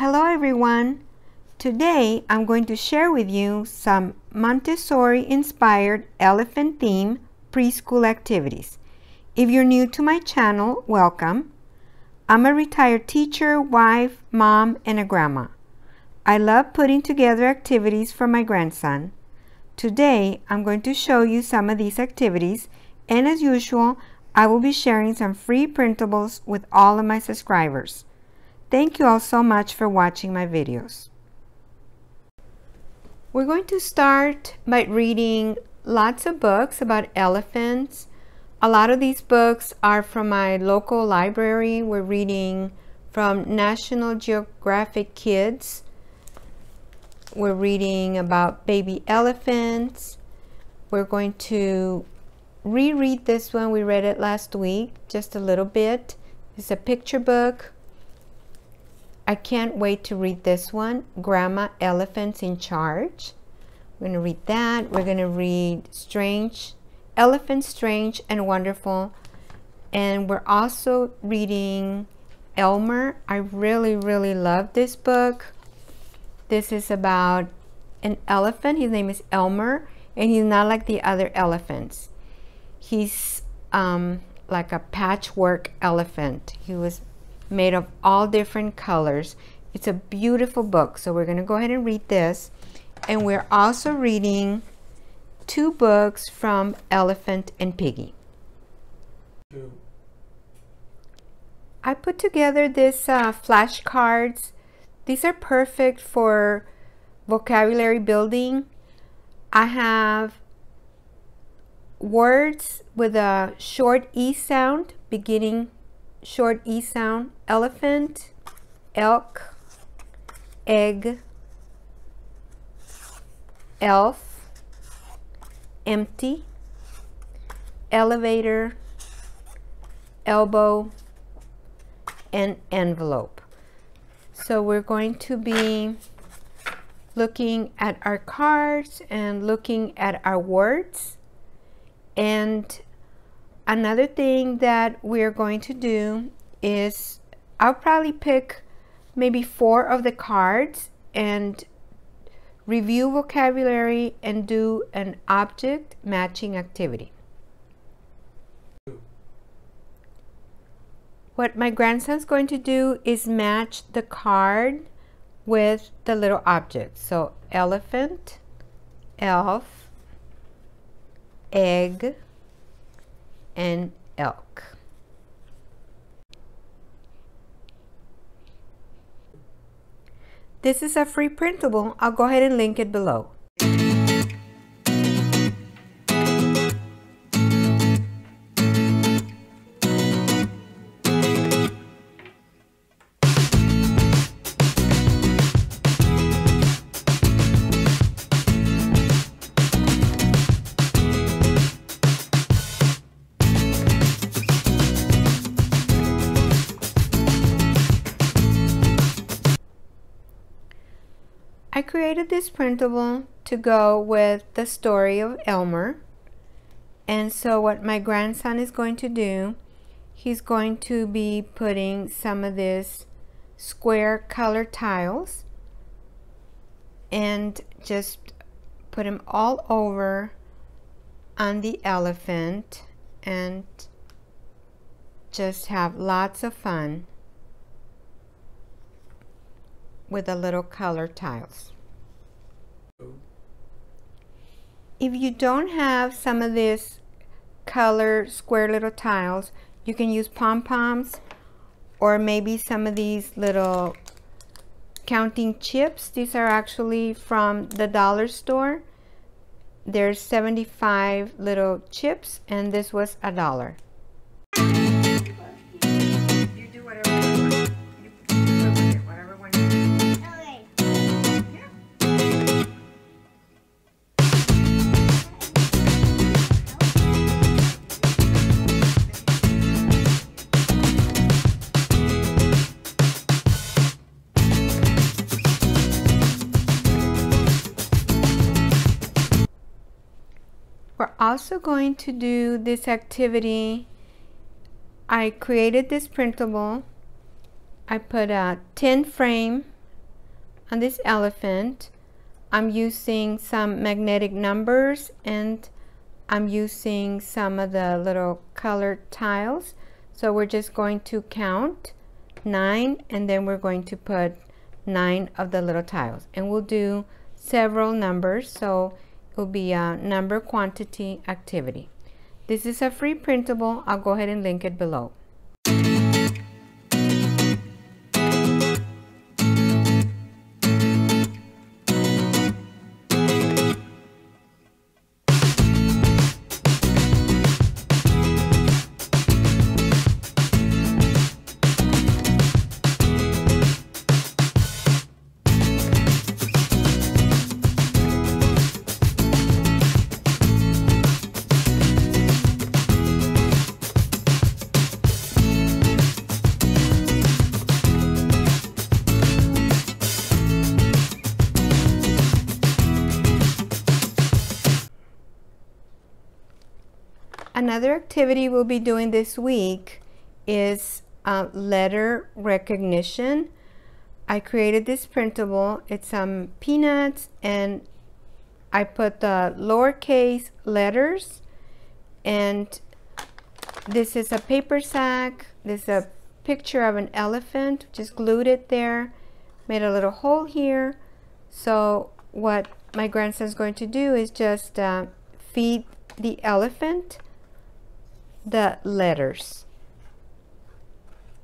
Hello everyone! Today I'm going to share with you some Montessori-inspired elephant theme preschool activities. If you're new to my channel, welcome. I'm a retired teacher, wife, mom, and a grandma. I love putting together activities for my grandson. Today I'm going to show you some of these activities, and as usual I will be sharing some free printables with all of my subscribers. Thank you all so much for watching my videos. We're going to start by reading lots of books about elephants. A lot of these books are from my local library. We're reading from National Geographic Kids. We're reading about baby elephants. We're going to reread this one. We read it last week, just a little bit. It's a picture book. I can't wait to read this one, Grandma Elephants in Charge. We're going to read that. We're going to read Strange, Elephants Strange and Wonderful. And we're also reading Elmer. I really, really love this book. This is about an elephant. His name is Elmer, and he's not like the other elephants. He's like a patchwork elephant. He was made of all different colors. It's a beautiful book, so we're going to go ahead and read this. And we're also reading two books from Elephant and Piggy. I put together this flashcards. These are perfect for vocabulary building. I have words with a short E sound, beginning short E sound: elephant, elk, egg, elf, empty, elevator, elbow, and envelope. So we're going to be looking at our cards and looking at our words. And another thing that we're going to do is I'll probably pick maybe 4 of the cards and review vocabulary and do an object matching activity. What my grandson's going to do is match the card with the little object. So elephant, elf, egg, and elk. This is a free printable. I'll go ahead and link it below. I created this printable to go with the story of Elmer. And so what my grandson is going to do, he's going to be putting some of these square color tiles and just put them all over on the elephant and just have lots of fun with the little color tiles. If you don't have some of these color square little tiles, you can use pom-poms or maybe some of these little counting chips. These are actually from the dollar store. There's 75 little chips and this was $1. We're also going to do this activity. I created this printable. I put a tin frame on this elephant, I'm using some magnetic numbers and I'm using some of the little colored tiles. So we're just going to count 9 and then we're going to put 9 of the little tiles, and we'll do several numbers, so it will be a number quantity activity. This is a free printable. I'll go ahead and link it below. Another activity we'll be doing this week is letter recognition. I created this printable. It's some peanuts, and I put the lowercase letters, and this is a paper sack. This is a picture of an elephant. Just glued it there, made a little hole here. So what my grandson's going to do is just feed the elephant the letters.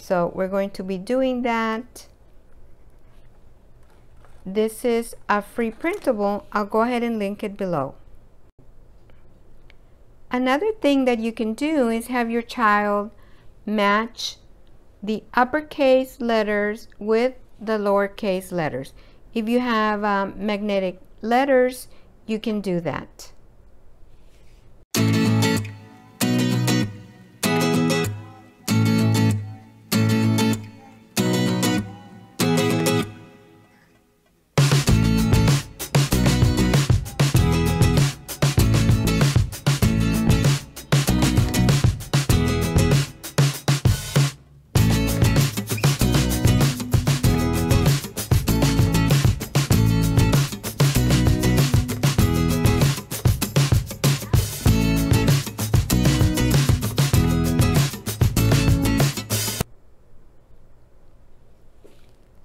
So we're going to be doing that. This is a free printable. I'll go ahead and link it below. Another thing that you can do is have your child match the uppercase letters with the lowercase letters. If you have magnetic letters, you can do that.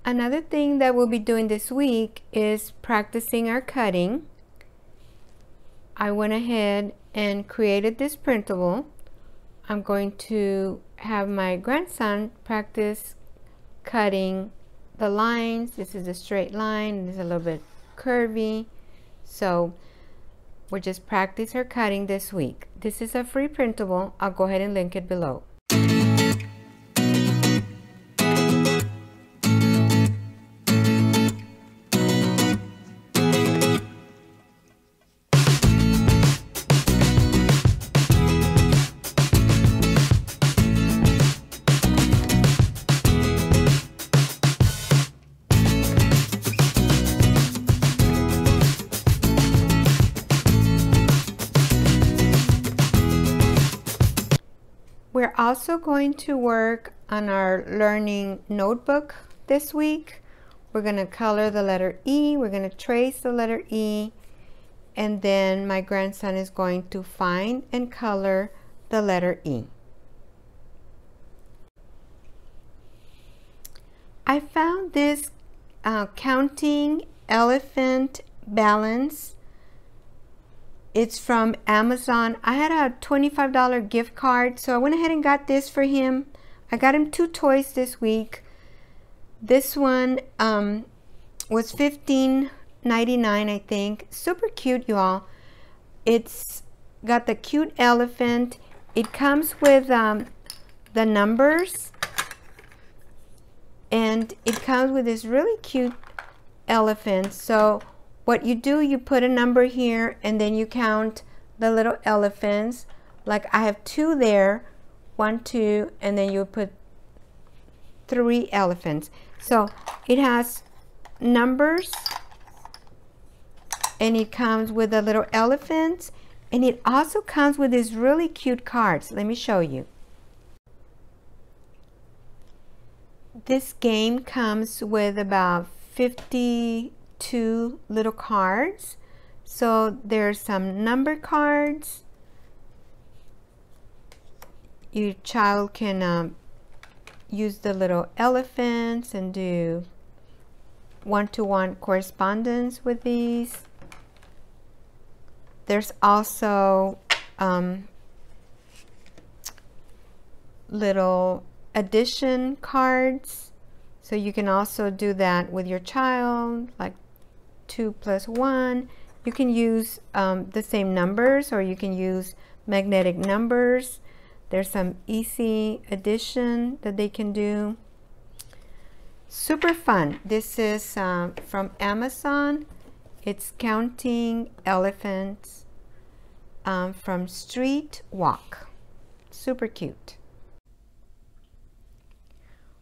Another thing that we'll be doing this week is practicing our cutting. I went ahead and created this printable. I'm going to have my grandson practice cutting the lines. This is a straight line. This is a little bit curvy. So we'll just practice our cutting this week. This is a free printable. I'll go ahead and link it below. We're also going to work on our learning notebook this week. We're going to color the letter E. We're going to trace the letter E, and then my grandson is going to find and color the letter E. I found this counting elephant balance. It's from Amazon. I had a $25 gift card, so I went ahead and got this for him. I got him 2 toys this week. This one was $15.99, I think. Super cute, you all. It's got the cute elephant. It comes with the numbers, and it comes with this really cute elephant. So what you do, you put a number here and then you count the little elephants. Like I have 2 there, 1, 2, and then you put 3 elephants. So it has numbers and it comes with the little elephants, and it also comes with these really cute cards. Let me show you. This game comes with about 52 little cards. So there's some number cards. Your child can use the little elephants and do one-to-one correspondence with these. There's also little addition cards, so you can also do that with your child, like 2 plus 1. You can use the same numbers, or you can use magnetic numbers. There's some easy addition that they can do. Super fun. This is from Amazon. It's counting elephants from Street Walk. Super cute.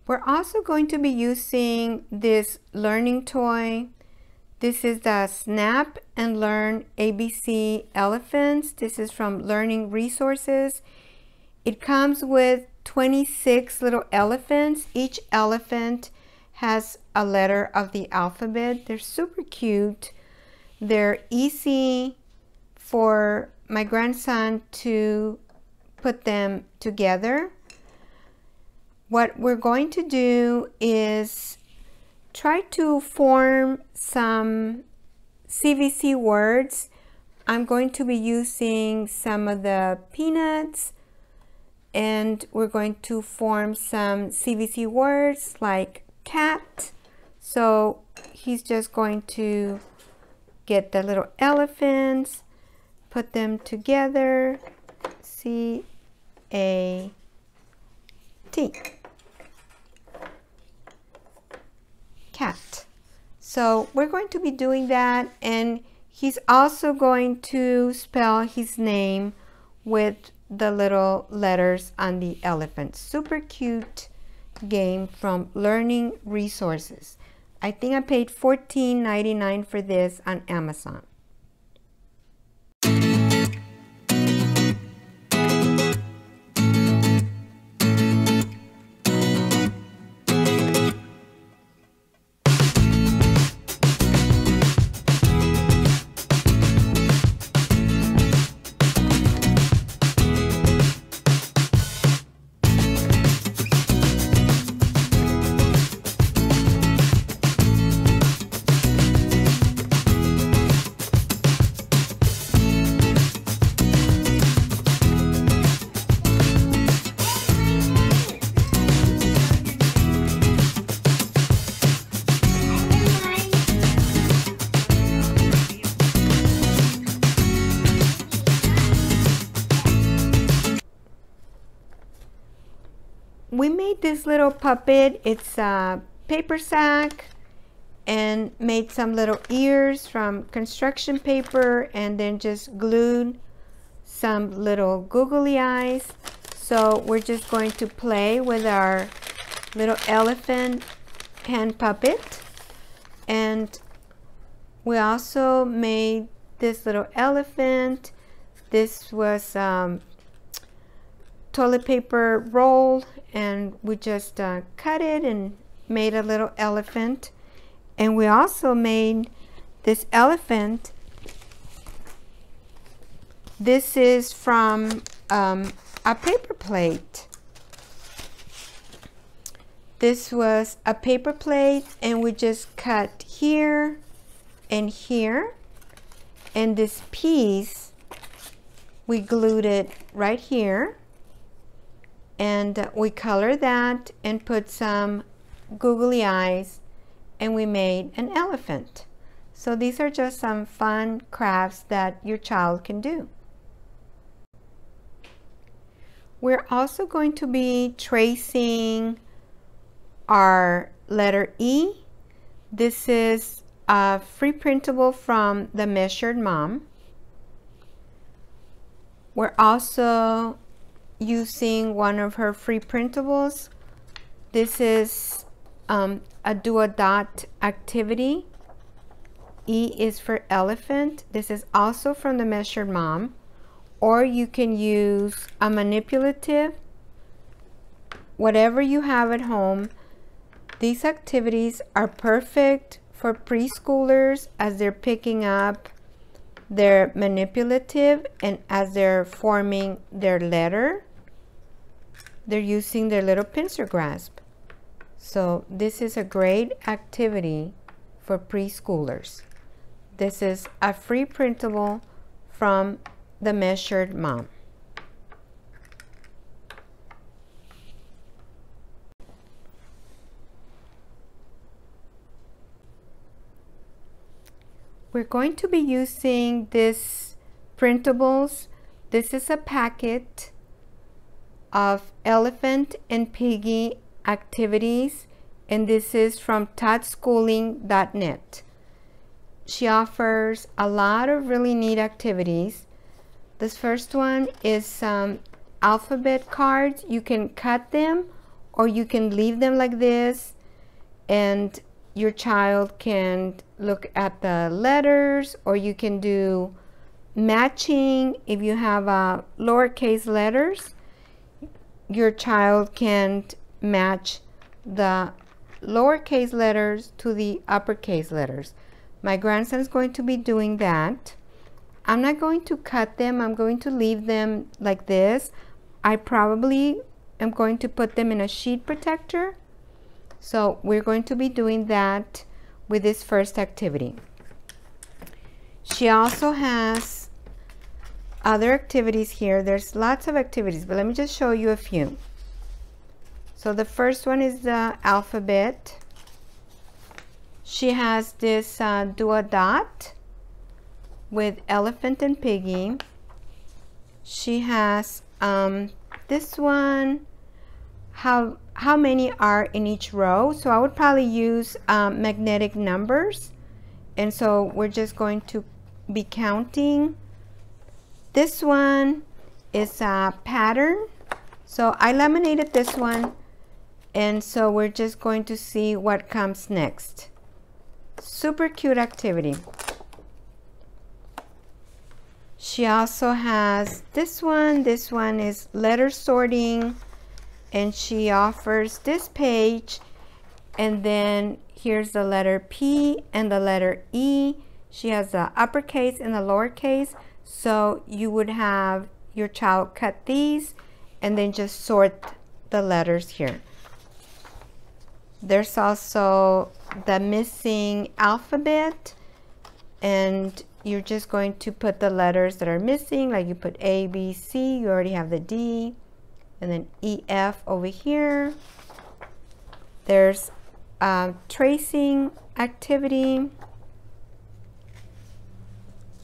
We're also going to be using this learning toy. This is the Snap and Learn ABC Elephants. This is from Learning Resources. It comes with 26 little elephants. Each elephant has a letter of the alphabet. They're super cute. They're easy for my grandson to put them together. What we're going to do is try to form some CVC words. I'm going to be using some of the peanuts, and we're going to form some CVC words like cat. So he's just going to get the little elephants, put them together, C-A-T. Cat. So we're going to be doing that, and he's also going to spell his name with the little letters on the elephant. Super cute game from Learning Resources. I think I paid $14.99 for this on Amazon. We made this little puppet. It's a paper sack, and made some little ears from construction paper, and then just glued some little googly eyes. So we're just going to play with our little elephant hand puppet. And we also made this little elephant. This was toilet paper roll, and we just cut it and made a little elephant. And we also made this elephant. This is from a paper plate. This was a paper plate, and we just cut here and here, and this piece we glued it right here. And we color that and put some googly eyes, and we made an elephant. So these are just some fun crafts that your child can do. We're also going to be tracing our letter E. This is a free printable from The Measured Mom. We're also using one of her free printables. This is a do a dot activity. E is for elephant. This is also from The Measured Mom, or you can use a manipulative, whatever you have at home. These activities are perfect for preschoolers as they're picking up their manipulative and as they're forming their letter. They're using their little pincer grasp. So this is a great activity for preschoolers. This is a free printable from The Measured Mom. We're going to be using these printables. This is a packet of elephant and piggy activities, and this is from tadschooling.net. She offers a lot of really neat activities. This first one is some alphabet cards. You can cut them or you can leave them like this, and your child can look at the letters, or you can do matching. If you have lowercase letters, your child can match the lowercase letters to the uppercase letters. My grandson's going to be doing that. I'm not going to cut them. I'm going to leave them like this. I probably am going to put them in a sheet protector. So we're going to be doing that with this first activity. She also has other activities here. There's lots of activities, but let me just show you a few. So the first one is the alphabet. She has this do a dot with elephant and piggy. She has this one, how many are in each row. So I would probably use magnetic numbers, and so we're just going to be counting. This one is a pattern, so I laminated this one, and so we're just going to see what comes next. Super cute activity. She also has this one. This one is letter sorting, and she offers this page, and then here's the letter P and the letter E. She has the uppercase and the lowercase, so you would have your child cut these and then just sort the letters here. There's also the missing alphabet, and you're just going to put the letters that are missing, like you put A, B, C, you already have the D, and then EF over here. There's a tracing activity.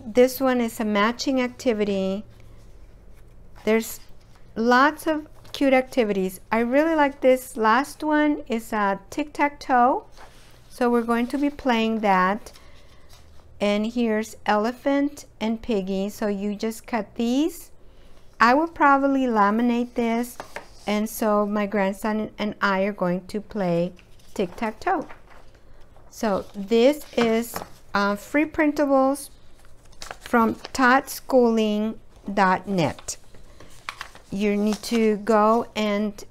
This one is a matching activity. There's lots of cute activities. I really like this last one. It's a tic-tac-toe. So we're going to be playing that. And here's elephant and piggy. So you just cut these. I will probably laminate this, and so my grandson and I are going to play tic-tac-toe. So this is free printables from tadschooling.net. You need to go and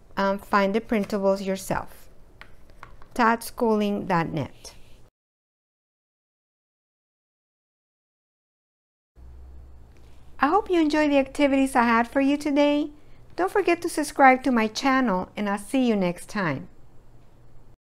find the printables yourself. tadschooling.net. I hope you enjoyed the activities I had for you today. Don't forget to subscribe to my channel, and I'll see you next time.